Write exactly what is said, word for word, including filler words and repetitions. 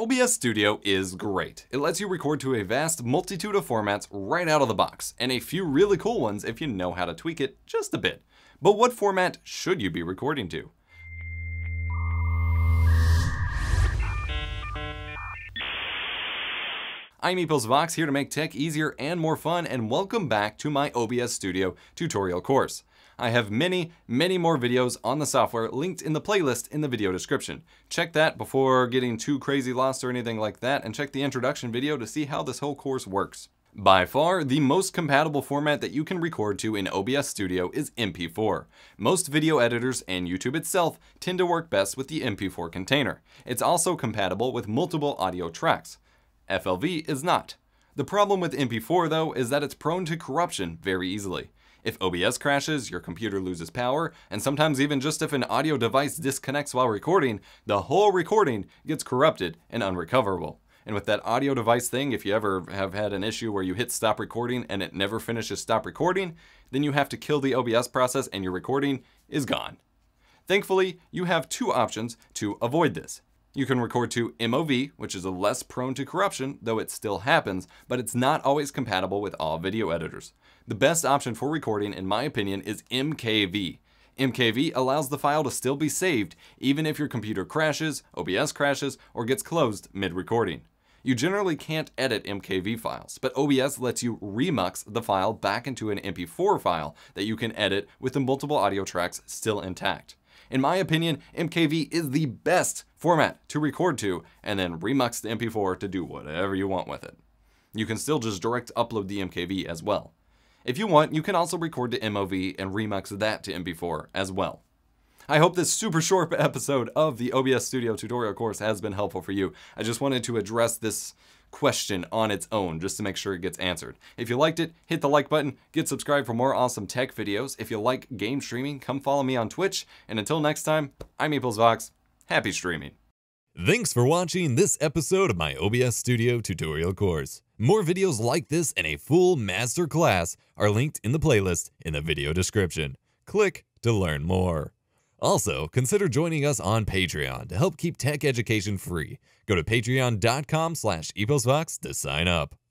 O B S Studio is great. It lets you record to a vast multitude of formats right out of the box, and a few really cool ones if you know how to tweak it just a bit. But what format should you be recording to? I'm EposVox, here to make tech easier and more fun, and welcome back to my O B S Studio tutorial course. I have many, many more videos on the software linked in the playlist in the video description. Check that before getting too crazy lost or anything like that, and check the introduction video to see how this whole course works. By far, the most compatible format that you can record to in O B S Studio is M P four. Most video editors and YouTube itself tend to work best with the M P four container. It's also compatible with multiple audio tracks. F L V is not. The problem with M P four, though, is that it's prone to corruption very easily. If O B S crashes, your computer loses power, and sometimes even just if an audio device disconnects while recording, the whole recording gets corrupted and unrecoverable. And with that audio device thing, if you ever have had an issue where you hit stop recording and it never finishes stop recording, then you have to kill the O B S process and your recording is gone. Thankfully, you have two options to avoid this. You can record to M O V, which is a less prone to corruption, though it still happens, but it's not always compatible with all video editors. The best option for recording, in my opinion, is M K V. M K V allows the file to still be saved, even if your computer crashes, O B S crashes, or gets closed mid-recording. You generally can't edit M K V files, but O B S lets you remux the file back into an M P four file that you can edit with the multiple audio tracks still intact. In my opinion, M K V is the best format to record to, and then remux the M P four to do whatever you want with it. You can still just direct upload the M K V as well. If you want, you can also record to M O V and remux that to M P four as well. I hope this super short episode of the O B S Studio tutorial course has been helpful for you. I just wanted to address this question on its own just to make sure it gets answered. If you liked it, hit the like button, get subscribed for more awesome tech videos. If you like game streaming, come follow me on Twitch. And until next time, I'm EposVox. Happy streaming. Thanks for watching this episode of my O B S Studio tutorial course. More videos like this and a full master class are linked in the playlist in the video description. Click to learn more. Also, consider joining us on Patreon to help keep tech education free. Go to patreon dot com slash eposvox to sign up.